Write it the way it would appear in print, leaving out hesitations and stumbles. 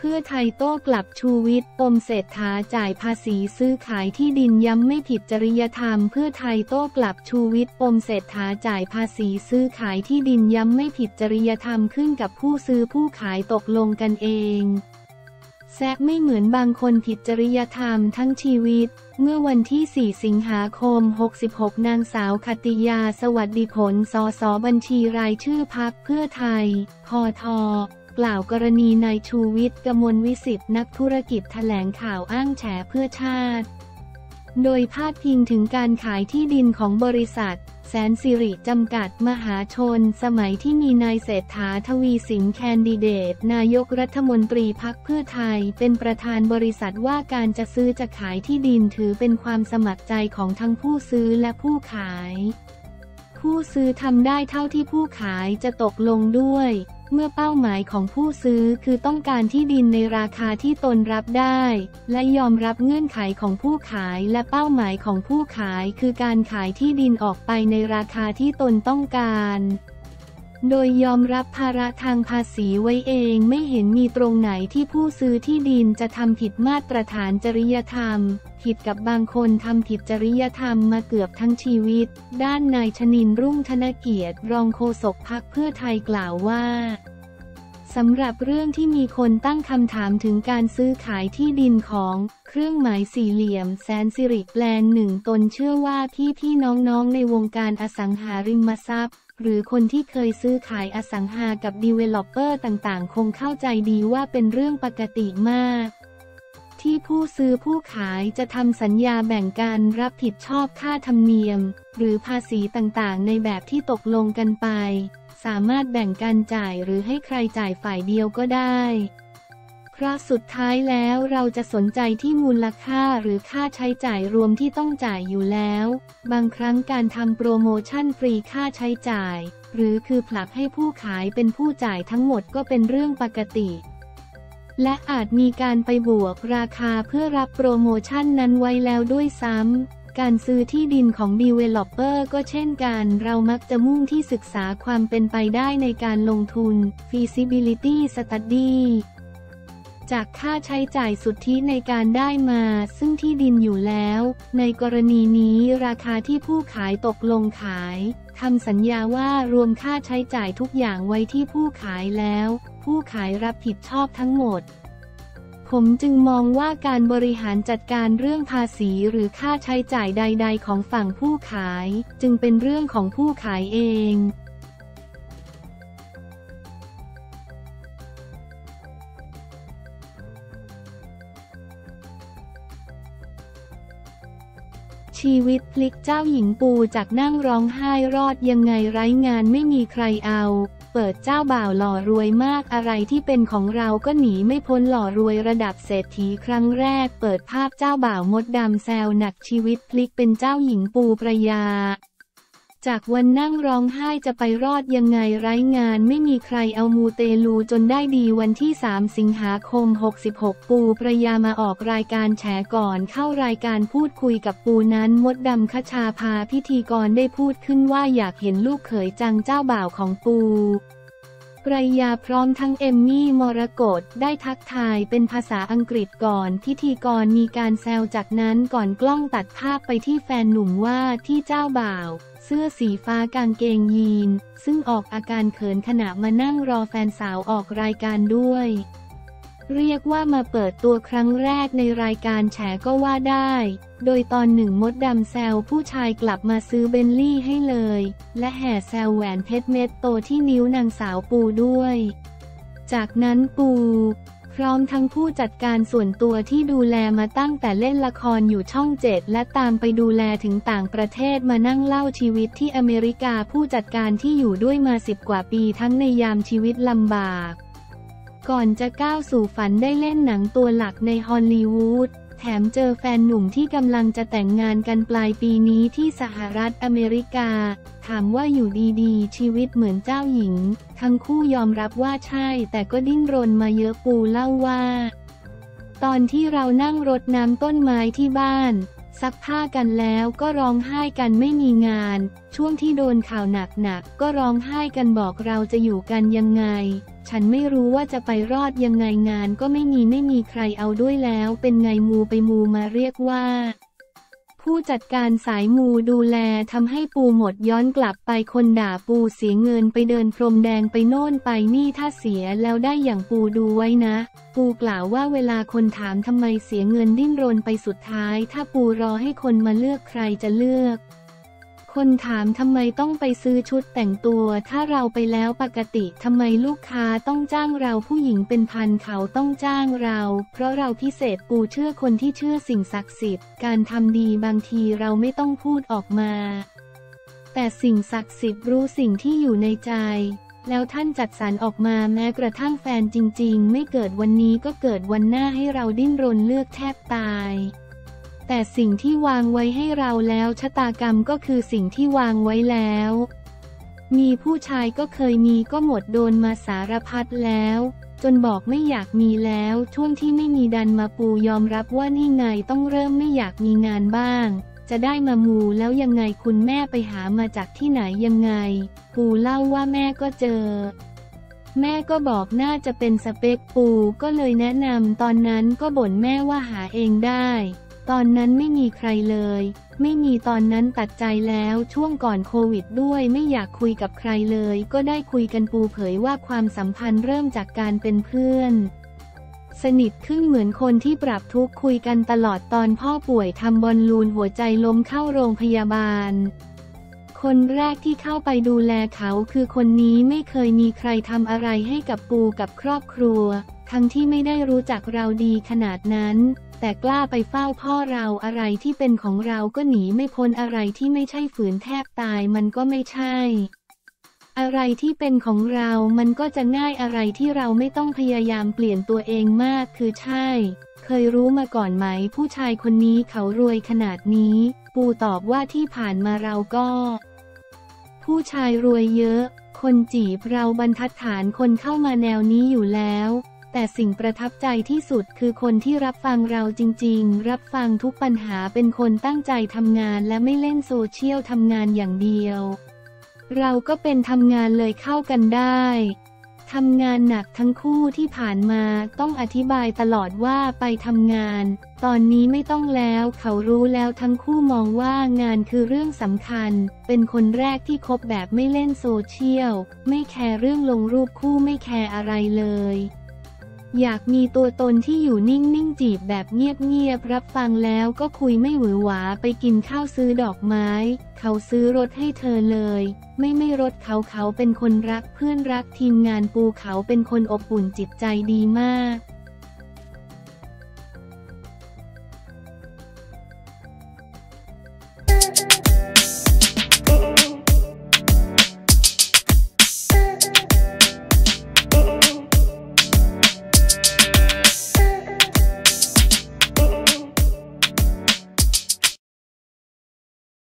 เพื่อไทยโต้กลับชูวิทย์ปมเศรษฐาจ่ายภาษีซื้อขายที่ดินย้ำไม่ผิดจริยธรรมเพื่อไทยโต้กลับชูวิทย์ปมเศรษฐาจ่ายภาษีซื้อขายที่ดินย้ำไม่ผิดจริยธรรมขึ้นกับผู้ซื้อผู้ขายตกลงกันเองแซกไม่เหมือนบางคนผิดจริยธรรมทั้งชีวิตเมื่อวันที่ 4 สิงหาคม 66 นางสาวขัตติยาสวัสดิผล สส.บัญชีรายชื่อพรรคเพื่อไทย พท.กล่าวกรณีนายชูวิทย์กมลวิสิทธิ์นักธุรกิจแถลงข่าวอ้างแฉเพื่อชาติโดยพาดพิงถึงการขายที่ดินของบริษัทแสนสิริจำกัดมหาชนสมัยที่มีนายเศรษฐาทวีสินแคนดิเดตนายกรัฐมนตรีพรรคเพื่อไทยเป็นประธานบริษัทว่าการจะซื้อจะขายที่ดินถือเป็นความสมัครใจของทั้งผู้ซื้อและผู้ขายผู้ซื้อทำได้เท่าที่ผู้ขายจะตกลงด้วยเมื่อเป้าหมายของผู้ซื้อคือต้องการที่ดินในราคาที่ตนรับได้และยอมรับเงื่อนไขของผู้ขายและเป้าหมายของผู้ขายคือการขายที่ดินออกไปในราคาที่ตนต้องการโดยยอมรับภาระทางภาษีไว้เองไม่เห็นมีตรงไหนที่ผู้ซื้อที่ดินจะทำผิดมาตรฐานจริยธรรมผิดกับบางคนทำผิดจริยธรรมมาเกือบทั้งชีวิตด้านนายชนินทร์ รุ่งธนเกียรติรองโฆษกพรรคเพื่อไทยกล่าวว่าสำหรับเรื่องที่มีคนตั้งคำถามถึงการซื้อขายที่ดินของเครื่องหมายสี่เหลี่ยมแสนสิริแปลนหนึ่งตนเชื่อว่าพี่ๆน้องๆในวงการอสังหาริมทรัพย์หรือคนที่เคยซื้อขายอสังหากับ Developer ต่างๆคงเข้าใจดีว่าเป็นเรื่องปกติมากที่ผู้ซื้อผู้ขายจะทำสัญญาแบ่งการรับผิดชอบค่าธรรมเนียมหรือภาษีต่างๆในแบบที่ตกลงกันไปสามารถแบ่งการจ่ายหรือให้ใครจ่ายฝ่ายเดียวก็ได้เพราะสุดท้ายแล้วเราจะสนใจที่มูลค่าหรือค่าใช้จ่ายรวมที่ต้องจ่ายอยู่แล้วบางครั้งการทำโปรโมชั่นฟรีค่าใช้จ่ายหรือคือผลักให้ผู้ขายเป็นผู้จ่ายทั้งหมดก็เป็นเรื่องปกติและอาจมีการไปบวกราคาเพื่อรับโปรโมชั่นนั้นไว้แล้วด้วยซ้ำการซื้อที่ดินของ Developer ก็เช่นกันเรามักจะมุ่งที่ศึกษาความเป็นไปได้ในการลงทุน Feasibility Study จากค่าใช้จ่ายสุทธิในการได้มาซึ่งที่ดินอยู่แล้วในกรณีนี้ราคาที่ผู้ขายตกลงขายทำสัญญาว่ารวมค่าใช้จ่ายทุกอย่างไว้ที่ผู้ขายแล้วผู้ขายรับผิดชอบทั้งหมดผมจึงมองว่าการบริหารจัดการเรื่องภาษีหรือค่าใช้จ่ายใดๆของฝั่งผู้ขายจึงเป็นเรื่องของผู้ขายเองชีวิตพลิกเจ้าหญิงปูจากนั่งร้องไห้รอดยังไงไร้งานไม่มีใครเอาเปิดเจ้าบ่าวหล่อรวยมากอะไรที่เป็นของเราก็หนีไม่พ้นหล่อรวยระดับเศรษฐีครั้งแรกเปิดภาพเจ้าบ่าวมดดำแซวหนักชีวิตพลิกเป็นเจ้าหญิงปูประยาจากวันนั่งร้องไห้จะไปรอดยังไงไร้งานไม่มีใครเอามูเตลูจนได้ดีวันที่ 3 สิงหาคม 66 ปูประยามาออกรายการแฉก่อนเข้ารายการพูดคุยกับปูนั้นมดดำคชาภาพิธีกรได้พูดขึ้นว่าอยากเห็นลูกเขยจังเจ้าบ่าวของปูประยาพร้อมทั้งเอมมี่มรกตได้ทักทายเป็นภาษาอังกฤษก่อนพิธีกรมีการแซวจากนั้นก่อนกล้องตัดภาพไปที่แฟนหนุ่มว่าที่เจ้าบ่าวเสื้อสีฟ้ากางเกงยีนซึ่งออกอาการเขินขณะมานั่งรอแฟนสาวออกรายการด้วยเรียกว่ามาเปิดตัวครั้งแรกในรายการแฉก็ว่าได้โดยตอนหนึ่งมดดำแซวผู้ชายกลับมาซื้อเบนลี่ให้เลยและแห่แซวแหวนเพชรเม็ดโตที่นิ้วนางสาวปูด้วยจากนั้นปูพร้อมทั้งผู้จัดการส่วนตัวที่ดูแลมาตั้งแต่เล่นละครอยู่ช่อง 7และตามไปดูแลถึงต่างประเทศมานั่งเล่าชีวิตที่อเมริกาผู้จัดการที่อยู่ด้วยมา10 กว่าปีทั้งในยามชีวิตลำบากก่อนจะก้าวสู่ฝันได้เล่นหนังตัวหลักในฮอลลีวูดแถมเจอแฟนหนุ่มที่กำลังจะแต่งงานกันปลายปีนี้ที่สหรัฐอเมริกาถามว่าอยู่ดีๆชีวิตเหมือนเจ้าหญิงทั้งคู่ยอมรับว่าใช่แต่ก็ดิ้นรนมาเยอะปูเล่าว่าตอนที่เรานั่งรดน้ำต้นไม้ที่บ้าน ซักผ้ากันแล้วก็ร้องไห้กันไม่มีงานช่วงที่โดนข่าวหนักๆก็ร้องไห้กันบอกเราจะอยู่กันยังไงฉันไม่รู้ว่าจะไปรอดยังไงงานก็ไม่มีใครเอาด้วยแล้วเป็นไงมูไปมูมาเรียกว่าผู้จัดการสายมูดูแลทำให้ปูหมดย้อนกลับไปคนด่าปูเสียเงินไปเดินพรมแดงไปโน่นไปนี่ถ้าเสียแล้วได้อย่างปูดูไว้นะปูกล่าวว่าเวลาคนถามทำไมเสียเงินดิ้นรนไปสุดท้ายถ้าปูรอให้คนมาเลือกใครจะเลือกคนถามทำไมต้องไปซื้อชุดแต่งตัวถ้าเราไปแล้วปกติทำไมลูกค้าต้องจ้างเราผู้หญิงเป็นพันเขาต้องจ้างเราเพราะเราพิเศษปูเชื่อคนที่เชื่อสิ่งศักดิ์สิทธิ์การทำดีบางทีเราไม่ต้องพูดออกมาแต่สิ่งศักดิ์สิทธิ์รู้สิ่งที่อยู่ในใจแล้วท่านจัดสรรออกมาแม้กระทั่งแฟนจริงๆไม่เกิดวันนี้ก็เกิดวันหน้าให้เราดิ้นรนเลือกแทบตายแต่สิ่งที่วางไว้ให้เราแล้วชะตากรรมก็คือสิ่งที่วางไว้แล้วมีผู้ชายก็เคยมีก็หมดโดนมาสารพัดแล้วจนบอกไม่อยากมีแล้วช่วงที่ไม่มีดันมาปูยอมรับว่านี่ไงต้องเริ่มไม่อยากมีงานบ้างจะได้มามูแล้วยังไงคุณแม่ไปหามาจากที่ไหนยังไงปูเล่าว่าแม่ก็เจอแม่ก็บอกน่าจะเป็นสเปคปูก็เลยแนะนำตอนนั้นก็บ่นแม่ว่าหาเองได้ตอนนั้นไม่มีใครเลยไม่มีตอนนั้นตัดใจแล้วช่วงก่อนโควิดด้วยไม่อยากคุยกับใครเลยก็ได้คุยกันปูเผยว่าความสัมพันธ์เริ่มจากการเป็นเพื่อนสนิทขึ้นเหมือนคนที่ปรับทุกข์คุยกันตลอดตอนพ่อป่วยทำบอลลูนหัวใจล้มเข้าโรงพยาบาลคนแรกที่เข้าไปดูแลเขาคือคนนี้ไม่เคยมีใครทำอะไรให้กับปูกับครอบครัวทั้งที่ไม่ได้รู้จักเราดีขนาดนั้นแต่กล้าไปเฝ้าพ่อเราอะไรที่เป็นของเราก็หนีไม่พ้นอะไรที่ไม่ใช่ฝืนแทบตายมันก็ไม่ใช่อะไรที่เป็นของเรามันก็จะง่ายอะไรที่เราไม่ต้องพยายามเปลี่ยนตัวเองมากคือใช่เคยรู้มาก่อนไหมผู้ชายคนนี้เขารวยขนาดนี้ปูตอบว่าที่ผ่านมาเราก็ผู้ชายรวยเยอะคนจีบเราบรรทัดฐานคนเข้ามาแนวนี้อยู่แล้วแต่สิ่งประทับใจที่สุดคือคนที่รับฟังเราจริงๆรับฟังทุกปัญหาเป็นคนตั้งใจทำงานและไม่เล่นโซเชียลทำงานอย่างเดียวเราก็เป็นทำงานเลยเข้ากันได้ทำงานหนักทั้งคู่ที่ผ่านมาต้องอธิบายตลอดว่าไปทำงานตอนนี้ไม่ต้องแล้วเขารู้แล้วทั้งคู่มองว่างานคือเรื่องสำคัญเป็นคนแรกที่คบแบบไม่เล่นโซเชียลไม่แคร์เรื่องลงรูปคู่ไม่แคร์อะไรเลยอยากมีตัวตนที่อยู่นิ่งๆจีบแบบเงียบๆรับฟังแล้วก็คุยไม่หวือหวาไปกินข้าวซื้อดอกไม้เขาซื้อรถให้เธอเลยไม่รถเขาเป็นคนรักเพื่อนรักทีมงานปูเขาเป็นคนอบอุ่นจิตใจดีมาก